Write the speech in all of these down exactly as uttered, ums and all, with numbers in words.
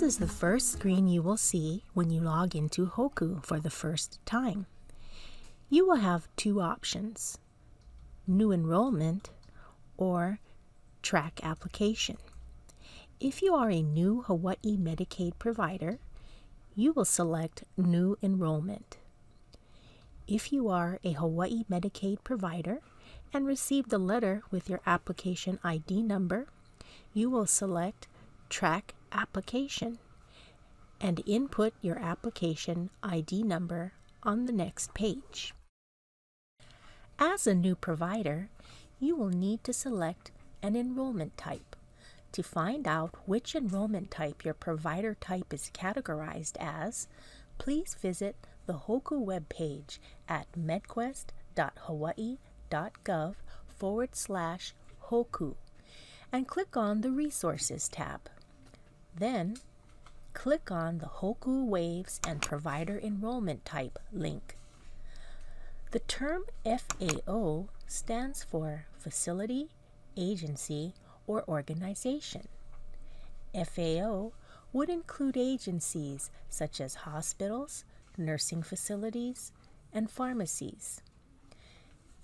This is the first screen you will see when you log into HOKU for the first time. You will have two options, New Enrollment or Track Application. If you are a new Hawaii Medicaid provider, you will select New Enrollment. If you are a Hawaii Medicaid provider and received a letter with your application I D number, you will select Track Application and input your application I D number on the next page. As a new provider, you will need to select an enrollment type. To find out which enrollment type your provider type is categorized as, please visit the HOKU webpage at medquest.hawaii.gov forward slash HOKU and click on the Resources tab. Then, click on the HOKU WAVES and Provider Enrollment Type link. The term F A O stands for Facility, Agency, or Organization. F A O would include agencies such as hospitals, nursing facilities, and pharmacies.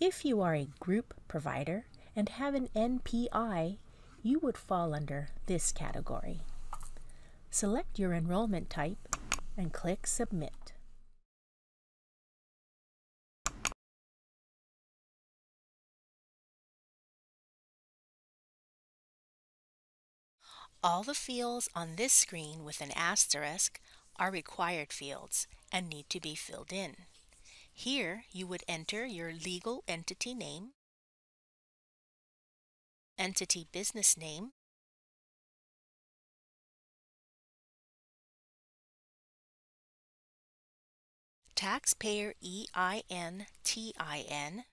If you are a group provider and have an N P I, you would fall under this category. Select your enrollment type and click Submit. All the fields on this screen with an asterisk are required fields and need to be filled in. Here you would enter your legal entity name, entity business name, taxpayer E I N, T I N,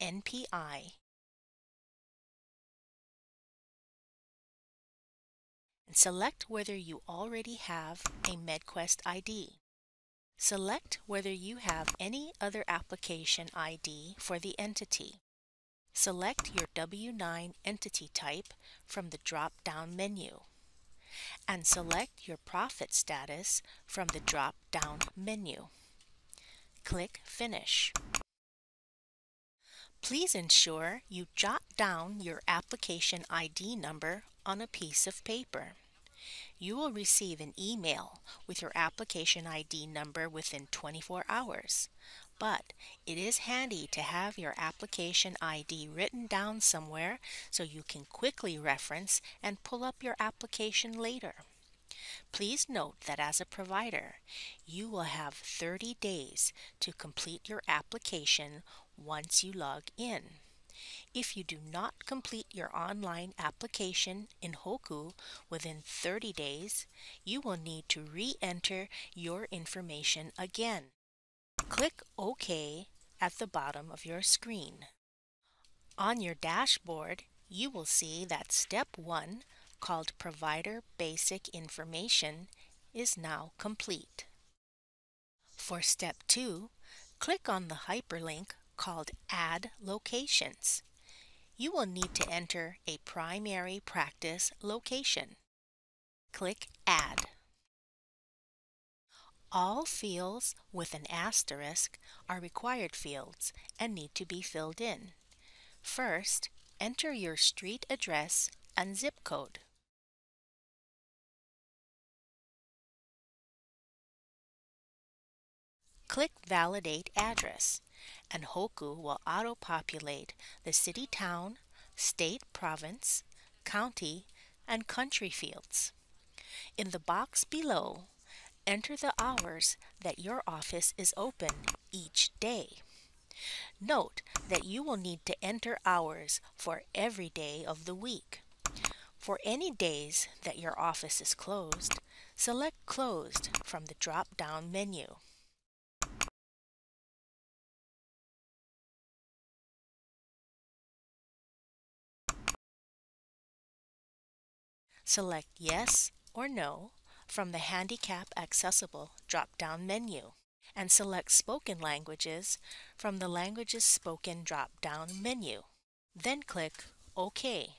N P I, and select whether you already have a MedQuest I D. Select whether you have any other application I D for the entity. Select your W nine entity type from the drop-down menu, and select your profit status from the drop-down menu. Click Finish. Please ensure you jot down your application I D number on a piece of paper. You will receive an email with your application I D number within twenty-four hours, but it is handy to have your application I D written down somewhere so you can quickly reference and pull up your application later. Please note that as a provider, you will have thirty days to complete your application once you log in. If you do not complete your online application in HOKU within thirty days, you will need to re-enter your information again. Click OK at the bottom of your screen. On your dashboard, you will see that Step one, called Provider Basic Information, is now complete. For Step two, click on the hyperlink called Add Locations. You will need to enter a primary practice location. Click Add. All fields with an asterisk are required fields and need to be filled in. First, enter your street address and zip code. Click Validate Address, and HOKU will auto-populate the city, town, state, province, county, and country fields. In the box below, enter the hours that your office is open each day. Note that you will need to enter hours for every day of the week. For any days that your office is closed, select Closed from the drop-down menu. Select Yes or No from the Handicap Accessible drop-down menu, and select Spoken Languages from the Languages Spoken drop-down menu. Then click OK.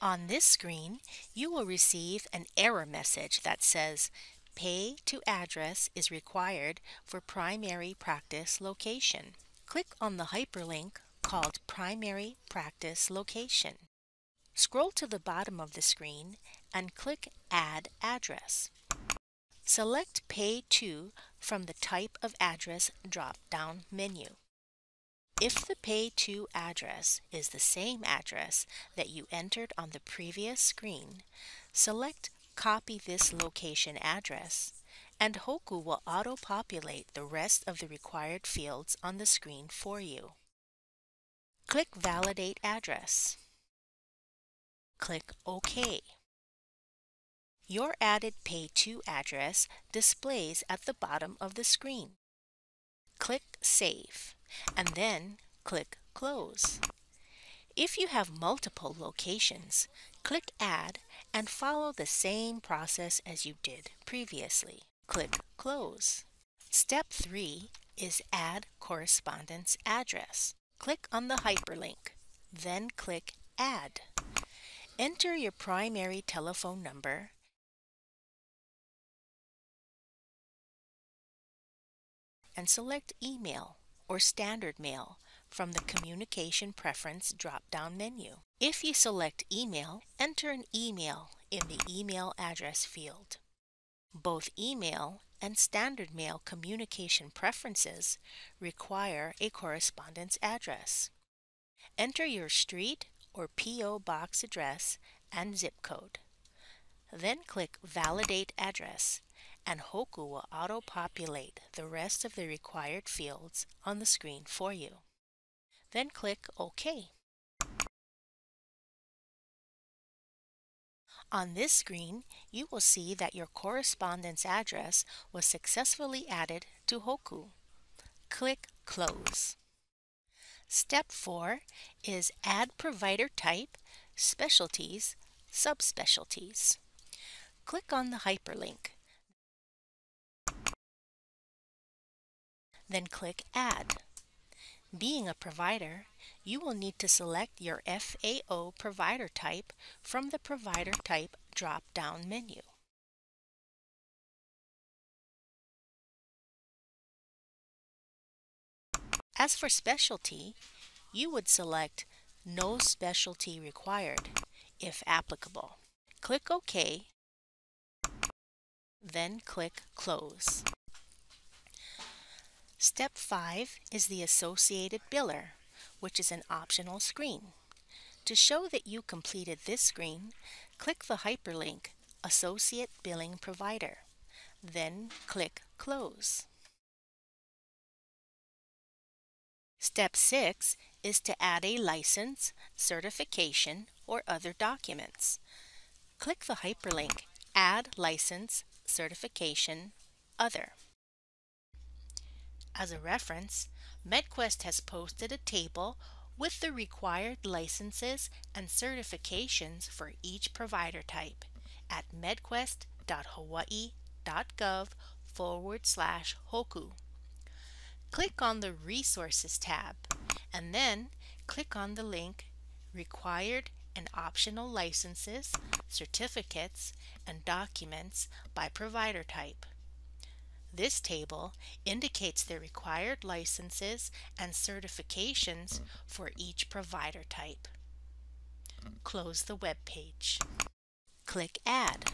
On this screen, you will receive an error message that says Pay to Address is required for primary practice location. Click on the hyperlink called Primary Practice Location. Scroll to the bottom of the screen and click Add Address. Select Pay to from the Type of Address drop-down menu. If the Pay to address is the same address that you entered on the previous screen, select Copy this location address, and HOKU will auto-populate the rest of the required fields on the screen for you. Click Validate Address. Click OK. Your added Pay to address displays at the bottom of the screen. Click Save, and then click Close. If you have multiple locations, click Add and follow the same process as you did previously. Click Close. Step three is Add Correspondence Address. Click on the hyperlink, then click Add. Enter your primary telephone number and select Email or Standard Mail from the Communication Preference drop-down menu. If you select Email, enter an email in the Email Address field. Both Email and Standard Mail communication preferences require a correspondence address. Enter your street or P O Box address and zip code. Then click Validate Address, and HOKU will auto-populate the rest of the required fields on the screen for you. Then click OK. On this screen, you will see that your correspondence address was successfully added to HOKU. Click Close. Step four is Add Provider Type, Specialties, Subspecialties. Click on the hyperlink, then click Add. Being a provider, you will need to select your F A O provider type from the Provider Type drop-down menu. As for specialty, you would select No Specialty Required, if applicable. Click OK, then click Close. Step five is the Associated Biller, which is an optional screen. To show that you completed this screen, click the hyperlink Associate Billing Provider, then click Close. Step six is to add a license, certification, or other documents. Click the hyperlink Add License, Certification, Other. As a reference, MedQuest has posted a table with the required licenses and certifications for each provider type at medquest.hawaii.gov forward slash HOKU. Click on the Resources tab and then click on the link Required and Optional Licenses, Certificates, and Documents by Provider Type. This table indicates the required licenses and certifications for each provider type. Close the web page. Click Add.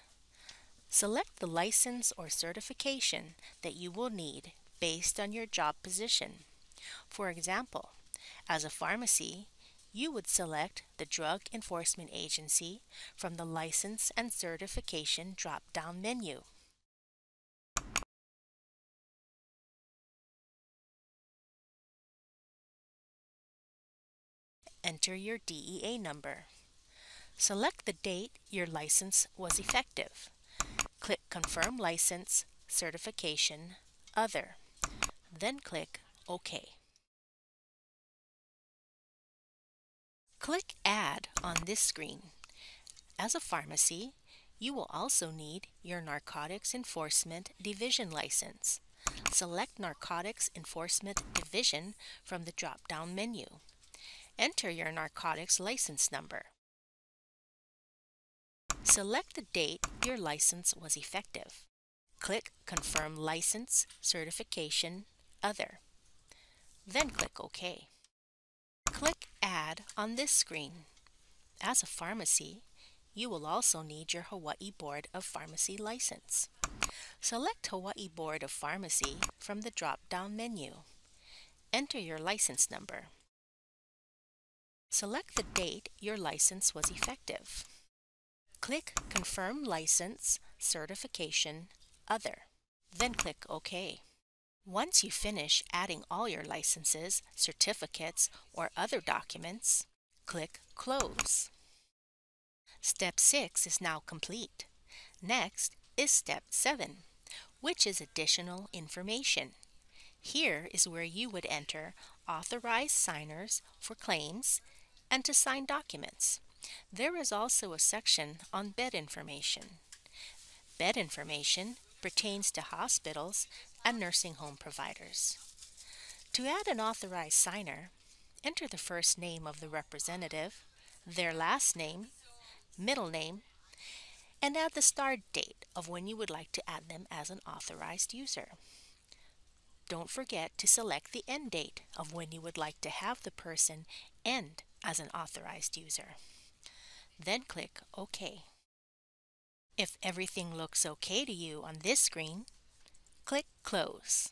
Select the license or certification that you will need based on your job position. For example, as a pharmacy, you would select the Drug Enforcement Agency from the License and Certification drop-down menu. Enter your D E A number. Select the date your license was effective. Click Confirm License, Certification, Other. Then click OK. Click Add on this screen. As a pharmacy, you will also need your Narcotics Enforcement Division license. Select Narcotics Enforcement Division from the drop-down menu. Enter your narcotics license number. Select the date your license was effective. Click Confirm License, Certification, Other. Then click OK. Click Add on this screen. As a pharmacy, you will also need your Hawaii Board of Pharmacy license. Select Hawaii Board of Pharmacy from the drop-down menu. Enter your license number. Select the date your license was effective. Click Confirm License, Certification, Other. Then click OK. Once you finish adding all your licenses, certificates, or other documents, click Close. Step six is now complete. Next is Step seven, which is additional information. Here is where you would enter authorized signers for claims and to sign documents. There is also a section on bed information. Bed information pertains to hospitals and nursing home providers. To add an authorized signer, enter the first name of the representative, their last name, middle name, and add the start date of when you would like to add them as an authorized user. Don't forget to select the end date of when you would like to have the person end as an authorized user. Then click OK. If everything looks okay to you on this screen, click Close.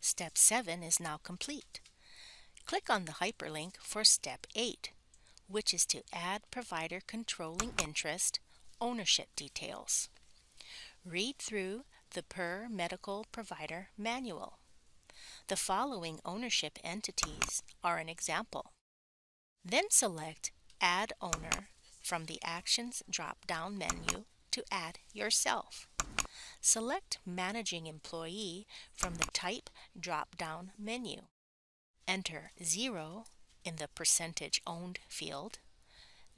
Step seven is now complete. Click on the hyperlink for Step eight, which is to add provider controlling interest ownership details. Read through the Per Medical Provider Manual. The following ownership entities are an example. Then select Add Owner from the Actions drop-down menu to add yourself. Select Managing Employee from the Type drop-down menu. Enter zero in the Percentage Owned field.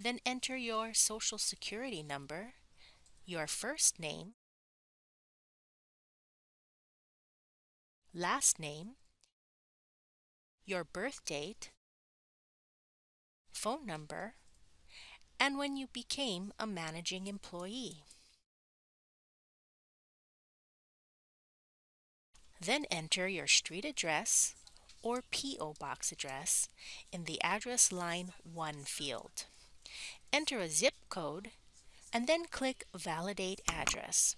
Then enter your Social Security number, your first name, last name, your birth date, phone number, and when you became a managing employee. Then enter your street address or P O Box address in the Address Line one field. Enter a zip code and then click Validate Address.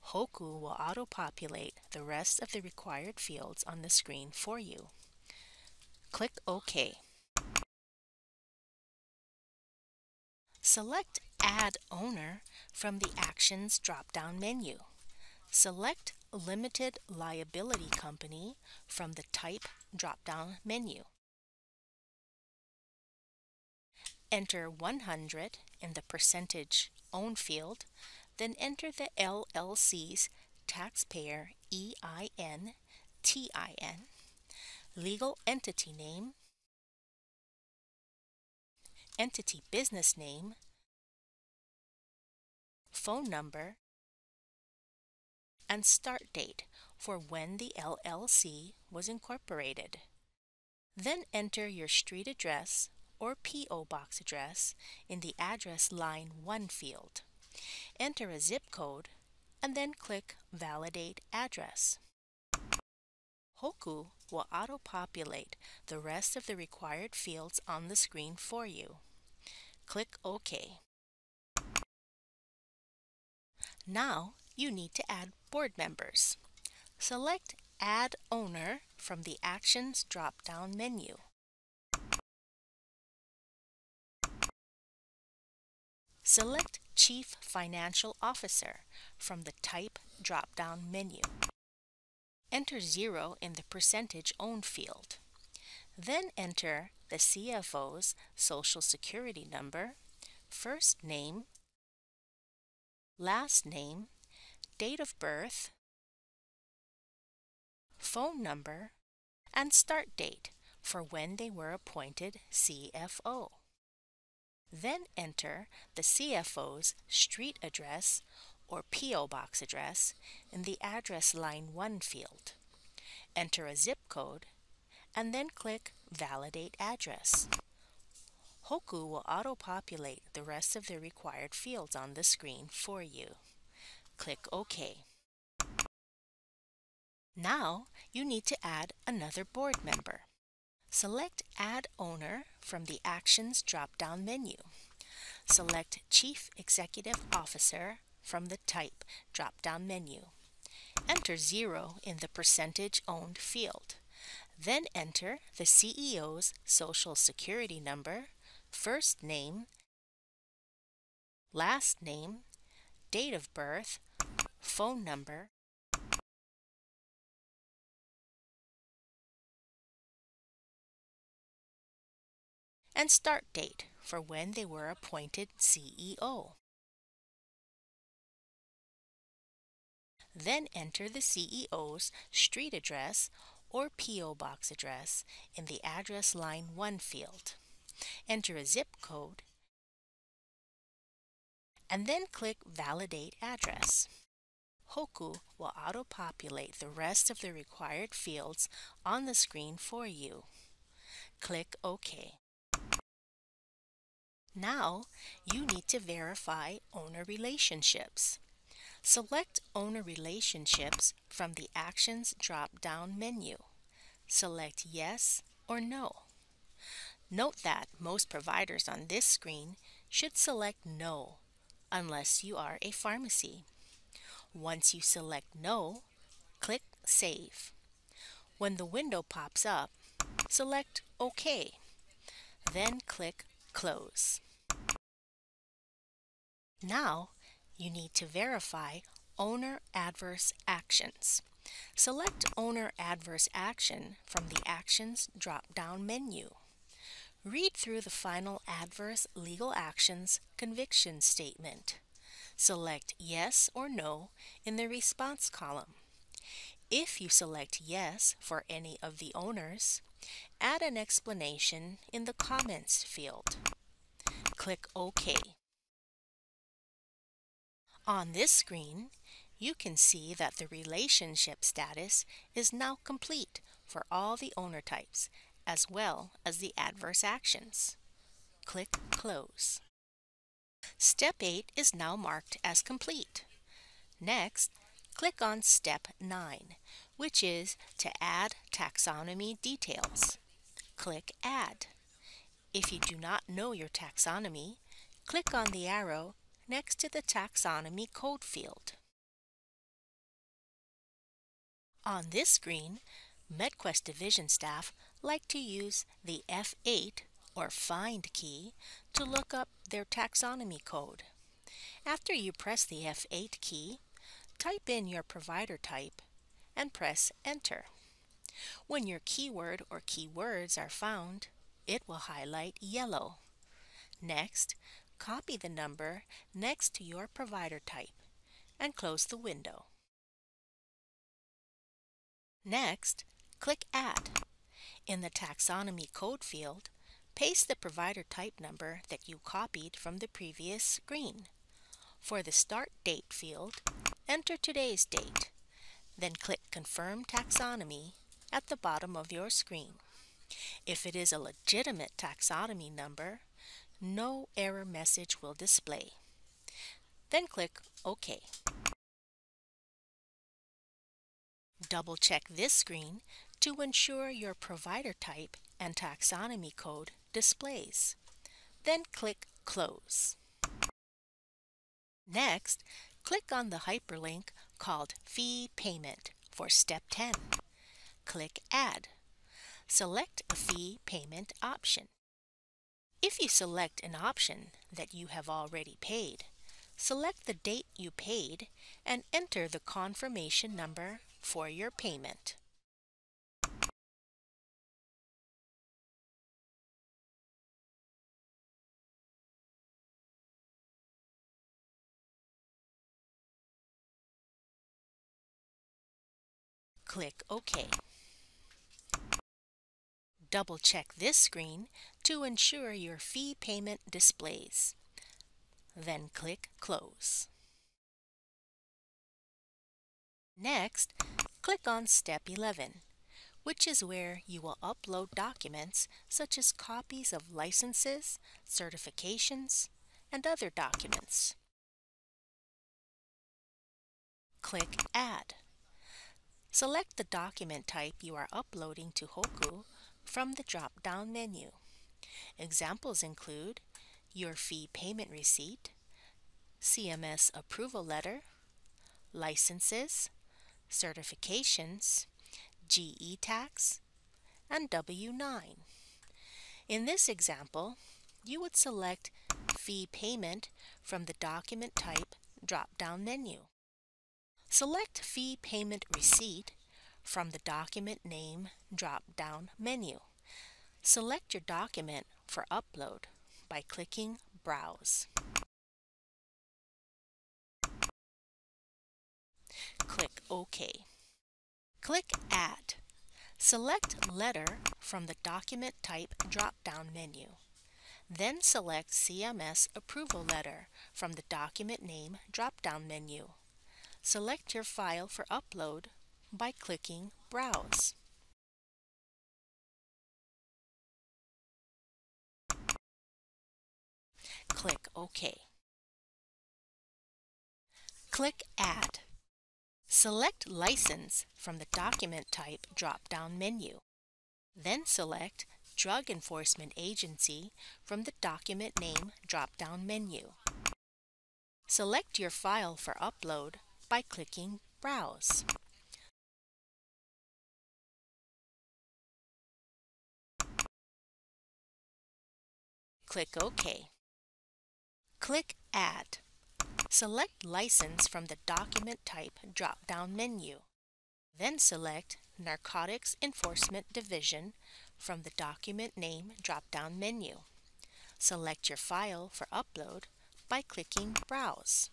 H O K U will auto-populate the rest of the required fields on the screen for you. Click OK. Select Add Owner from the Actions drop-down menu. Select Limited Liability Company from the Type drop-down menu. Enter one hundred in the Percentage Owned field. Then enter the L L C's taxpayer E I N, T I N, legal entity name, entity business name, phone number, and start date for when the L L C was incorporated. Then enter your street address or P O Box address in the Address Line one field. Enter a zip code and then click Validate Address. H O K U will auto-populate the rest of the required fields on the screen for you. Click OK. Now you need to add board members. Select Add Owner from the Actions drop-down menu. Select Chief Financial Officer from the Type drop-down menu. Enter zero in the Percentage Owned field. Then enter the C F O's Social Security number, first name, last name, date of birth, phone number, and start date for when they were appointed C F O. Then enter the C F O's street address or P O Box address in the Address Line one field. Enter a zip code and then click Validate Address. H O K U will auto-populate the rest of the required fields on the screen for you. Click OK. Now, you need to add another board member. Select Add Owner from the Actions drop-down menu. Select Chief Executive Officer from the Type drop-down menu. Enter zero in the Percentage Owned field. Then enter the C E O's Social Security number, first name, last name, date of birth, phone number, and start date for when they were appointed C E O. Then enter the C E O's street address or P O Box address in the Address Line one field. Enter a zip code and then click Validate Address. H O K U will auto-populate the rest of the required fields on the screen for you. Click OK. Now, you need to verify owner relationships. Select Owner Relationships from the Actions drop-down menu. Select Yes or No. Note that most providers on this screen should select No, unless you are a pharmacy. Once you select No, click Save. When the window pops up, select OK. Then click Close. Now, you need to verify Owner Adverse Actions. Select Owner Adverse Action from the Actions drop-down menu. Read through the final Adverse Legal Actions Conviction Statement. Select Yes or No in the Response column. If you select Yes for any of the owners, add an explanation in the Comments field. Click OK. On this screen, you can see that the relationship status is now complete for all the owner types, as well as the adverse actions. Click Close. Step eight is now marked as complete. Next, click on Step nine, which is to add taxonomy details. Click Add. If you do not know your taxonomy, click on the arrow next to the Taxonomy Code field. On this screen, MedQuest Division staff like to use the F eight or Find key to look up their taxonomy code. After you press the F eight key, type in your provider type and press Enter. When your keyword or keywords are found, it will highlight yellow. Next, copy the number next to your provider type and close the window. Next, click Add. In the Taxonomy Code field, paste the provider type number that you copied from the previous screen. For the Start Date field, enter today's date, then click Confirm Taxonomy at the bottom of your screen. If it is a legitimate taxonomy number, no error message will display. Then click OK. Double-check this screen to ensure your provider type and taxonomy code displays. Then click Close. Next, click on the hyperlink called Fee Payment for Step ten. Click Add. Select a fee payment option. If you select an option that you have already paid, select the date you paid and enter the confirmation number for your payment. Click OK. Double-check this screen to ensure your fee payment displays. Then click Close. Next, click on Step eleven, which is where you will upload documents such as copies of licenses, certifications, and other documents. Click Add. Select the document type you are uploading to HOKU from the drop-down menu. Examples include your fee payment receipt, C M S approval letter, licenses, certifications, G E tax, and W nine. In this example, you would select Fee Payment from the Document Type drop-down menu. Select Fee Payment Receipt from the Document Name drop-down menu. Select your document for upload by clicking Browse. Click OK. Click Add. Select Letter from the Document Type drop-down menu. Then select C M S Approval Letter from the Document Name drop-down menu. Select your file for upload by clicking Browse. Click OK. Click Add. Select License from the Document Type drop-down menu. Then select Drug Enforcement Agency from the Document Name drop-down menu. Select your file for upload by clicking Browse. Click OK. Click Add. Select License from the Document Type drop-down menu. Then select Narcotics Enforcement Division from the Document Name drop-down menu. Select your file for upload by clicking Browse.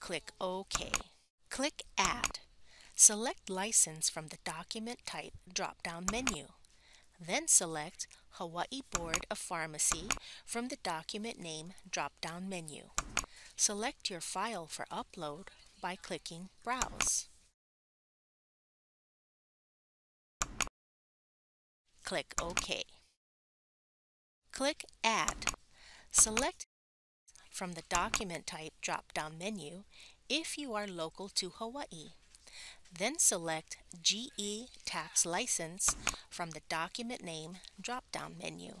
Click OK. Click Add. Select License from the Document Type drop-down menu. Then select Hawaii Board of Pharmacy from the Document Name drop-down menu. Select your file for upload by clicking Browse. Click OK. Click Add. Select from the Document Type drop-down menu if you are local to Hawaii. Then select G E Tax License from the Document Name drop-down menu.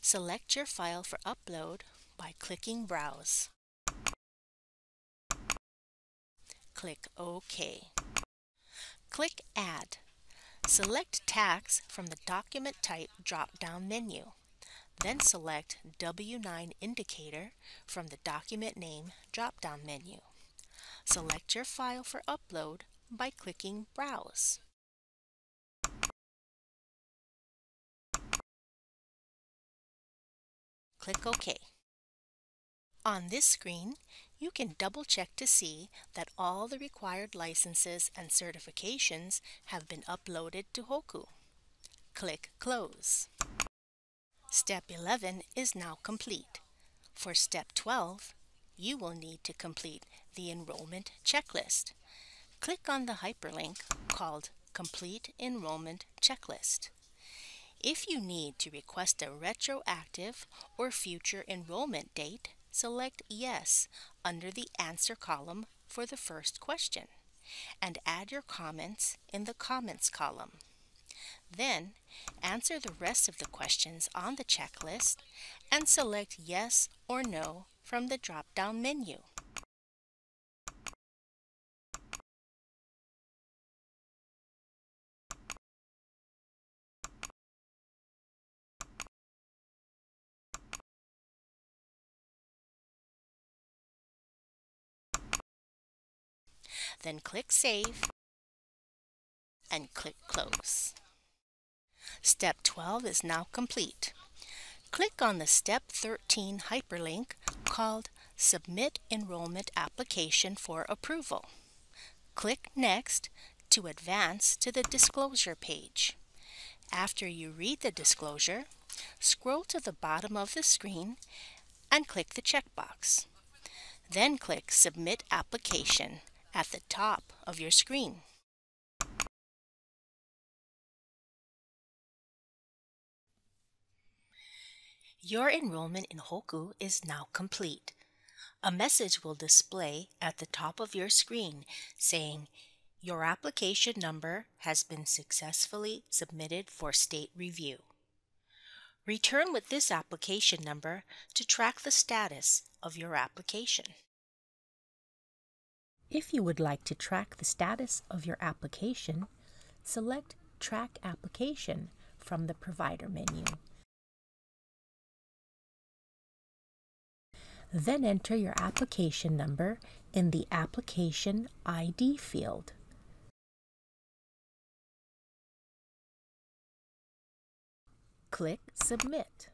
Select your file for upload by clicking Browse. Click OK. Click Add. Select Tax from the Document Type drop-down menu. Then select W nine Indicator from the Document Name drop-down menu. Select your file for upload by clicking Browse. Click OK. On this screen, you can double-check to see that all the required licenses and certifications have been uploaded to HOKU. Click Close. Step eleven is now complete. For Step twelve, you will need to complete the enrollment checklist. Click on the hyperlink called Complete Enrollment Checklist. If you need to request a retroactive or future enrollment date, select Yes under the answer column for the first question and add your comments in the comments column. Then, answer the rest of the questions on the checklist and select Yes or No from the drop-down menu. Then click Save and click Close. Step twelve is now complete. Click on the Step thirteen hyperlink called Submit Enrollment Application for Approval. Click Next to advance to the Disclosure page. After you read the disclosure, scroll to the bottom of the screen and click the checkbox. Then click Submit Application at the top of your screen. Your enrollment in HOKU is now complete. A message will display at the top of your screen saying, "Your application number has been successfully submitted for state review." Return with this application number to track the status of your application. If you would like to track the status of your application, select Track Application from the Provider menu. Then enter your application number in the Application I D field. Click Submit.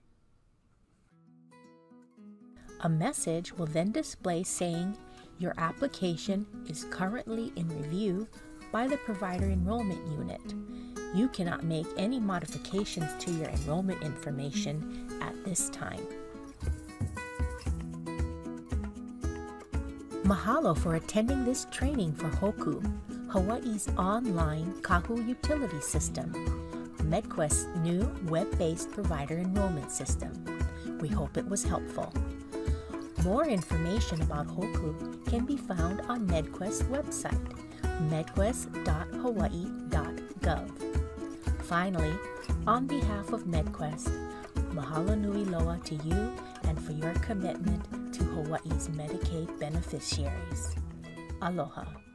A message will then display saying your application is currently in review by the Provider Enrollment Unit. You cannot make any modifications to your enrollment information at this time. Mahalo for attending this training for HOKU, Hawaii's online Kahu utility system, MedQuest's new web-based provider enrollment system. We hope it was helpful. More information about HOKU can be found on MedQuest's website, medquest dot hawaii dot gov. Finally, on behalf of MedQuest, mahalo nui loa to you and for your commitment to Hawaii's Medicaid beneficiaries. Aloha.